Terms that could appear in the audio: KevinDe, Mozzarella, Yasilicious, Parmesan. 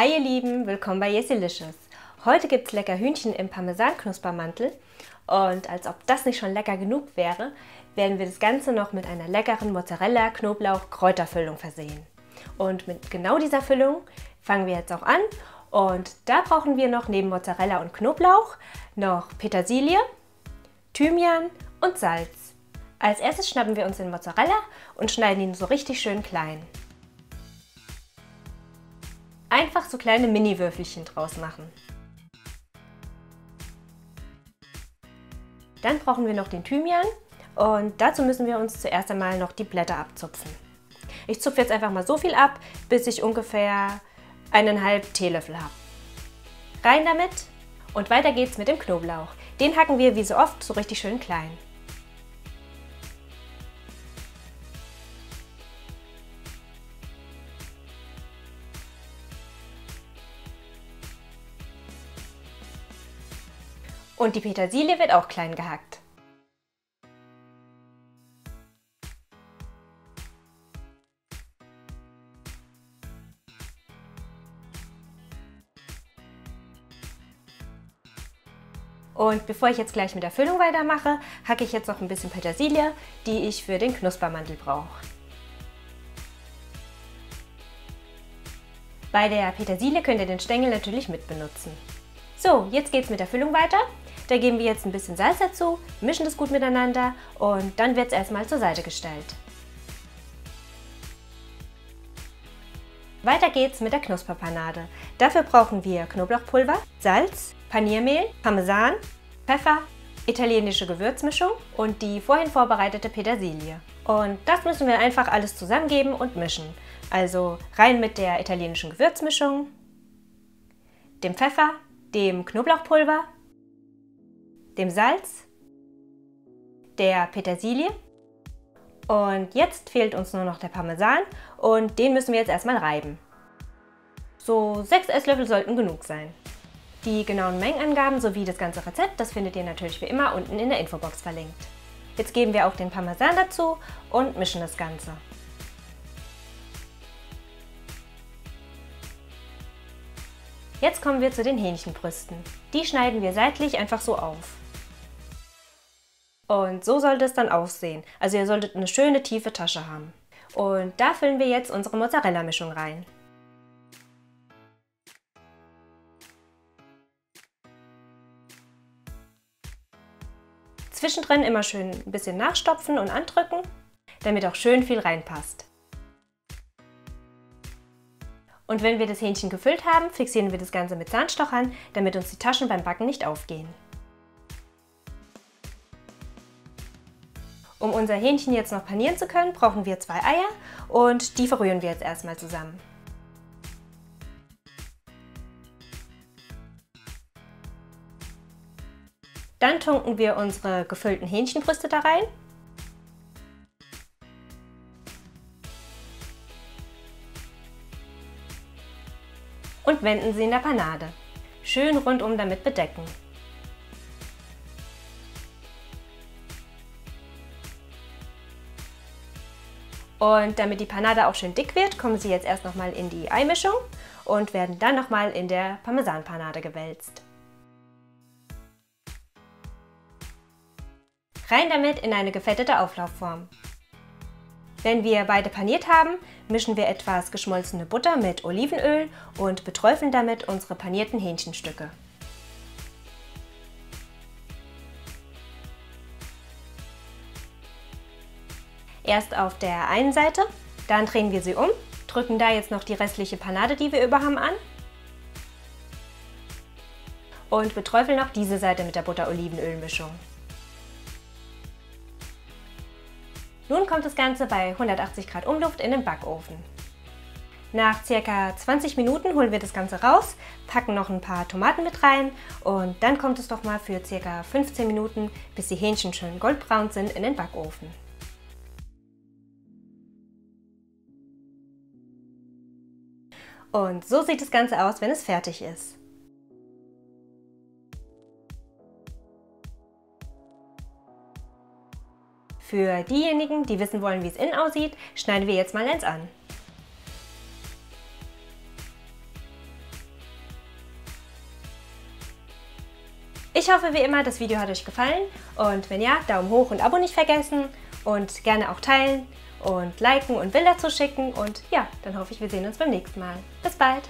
Hi ihr Lieben, willkommen bei Yasilicious. Heute gibt es lecker Hühnchen im Parmesan-Knuspermantel und als ob das nicht schon lecker genug wäre, werden wir das Ganze noch mit einer leckeren Mozzarella-Knoblauch-Kräuterfüllung versehen. Und mit genau dieser Füllung fangen wir jetzt auch an und da brauchen wir noch neben Mozzarella und Knoblauch noch Petersilie, Thymian und Salz. Als erstes schnappen wir uns den Mozzarella und schneiden ihn so richtig schön klein. Einfach so kleine Mini-Würfelchen draus machen. Dann brauchen wir noch den Thymian und dazu müssen wir uns zuerst einmal noch die Blätter abzupfen. Ich zupfe jetzt einfach mal so viel ab, bis ich ungefähr 1,5 Teelöffel habe. Rein damit und weiter geht's mit dem Knoblauch. Den hacken wir wie so oft so richtig schön klein. Und die Petersilie wird auch klein gehackt. Und bevor ich jetzt gleich mit der Füllung weitermache, hacke ich jetzt noch ein bisschen Petersilie, die ich für den Knuspermantel brauche. Bei der Petersilie könnt ihr den Stängel natürlich mitbenutzen. So, jetzt geht's mit der Füllung weiter. Da geben wir jetzt ein bisschen Salz dazu, mischen das gut miteinander und dann wird es erstmal zur Seite gestellt. Weiter geht's mit der Knusperpanade. Dafür brauchen wir Knoblauchpulver, Salz, Paniermehl, Parmesan, Pfeffer, italienische Gewürzmischung und die vorhin vorbereitete Petersilie. Und das müssen wir einfach alles zusammengeben und mischen. Also rein mit der italienischen Gewürzmischung, dem Pfeffer, dem Knoblauchpulver, dem Salz, der Petersilie und jetzt fehlt uns nur noch der Parmesan und den müssen wir jetzt erstmal reiben. So 6 Esslöffel sollten genug sein. Die genauen Mengenangaben sowie das ganze Rezept, das findet ihr natürlich wie immer unten in der Infobox verlinkt. Jetzt geben wir auch den Parmesan dazu und mischen das Ganze. Jetzt kommen wir zu den Hähnchenbrüsten. Die schneiden wir seitlich einfach so auf. Und so sollte es dann aussehen. Also ihr solltet eine schöne tiefe Tasche haben. Und da füllen wir jetzt unsere Mozzarella-Mischung rein. Zwischendrin immer schön ein bisschen nachstopfen und andrücken, damit auch schön viel reinpasst. Und wenn wir das Hähnchen gefüllt haben, fixieren wir das Ganze mit Zahnstochern, damit uns die Taschen beim Backen nicht aufgehen. Um unser Hähnchen jetzt noch panieren zu können, brauchen wir 2 Eier und die verrühren wir jetzt erstmal zusammen. Dann tunken wir unsere gefüllten Hähnchenbrüste da rein. Und wenden sie in der Panade. Schön rundum damit bedecken. Und damit die Panade auch schön dick wird, kommen sie jetzt erst nochmal in die Eimischung und werden dann nochmal in der Parmesanpanade gewälzt. Rein damit in eine gefettete Auflaufform. Wenn wir beide paniert haben, mischen wir etwas geschmolzene Butter mit Olivenöl und beträufeln damit unsere panierten Hähnchenstücke. Erst auf der einen Seite, dann drehen wir sie um, drücken da jetzt noch die restliche Panade, die wir über haben, an und beträufeln auch diese Seite mit der Butter-Olivenöl-Mischung. Nun kommt das Ganze bei 180 Grad Umluft in den Backofen. Nach ca. 20 Minuten holen wir das Ganze raus, packen noch ein paar Tomaten mit rein und dann kommt es doch mal für ca. 15 Minuten, bis die Hähnchen schön goldbraun sind, in den Backofen. Und so sieht das Ganze aus, wenn es fertig ist. Für diejenigen, die wissen wollen, wie es innen aussieht, schneiden wir jetzt mal eins an. Ich hoffe wie immer, das Video hat euch gefallen und wenn ja, Daumen hoch und Abo nicht vergessen und gerne auch teilen und liken und Bilder zuschicken und ja, dann hoffe ich, wir sehen uns beim nächsten Mal. Bis bald!